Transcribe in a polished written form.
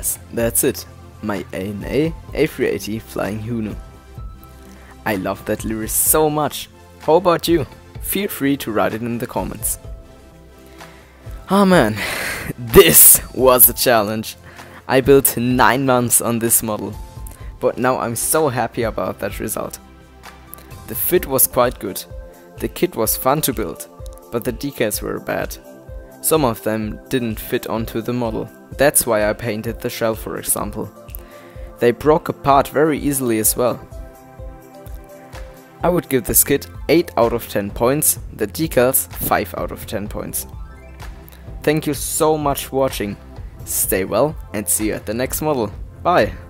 guys, that's it, my ANA A380 Flying Honu. I love that lyric so much. How about you? Feel free to write it in the comments. Ah man, this was a challenge. I built 9 months on this model, but now I'm so happy about that result. The fit was quite good, the kit was fun to build, but the decals were bad. Some of them didn't fit onto the model, that's why I painted the shell for example. They broke apart very easily as well. I would give this kit 8 out of 10 points, the decals 5 out of 10 points. Thank you so much for watching, stay well and see you at the next model, bye!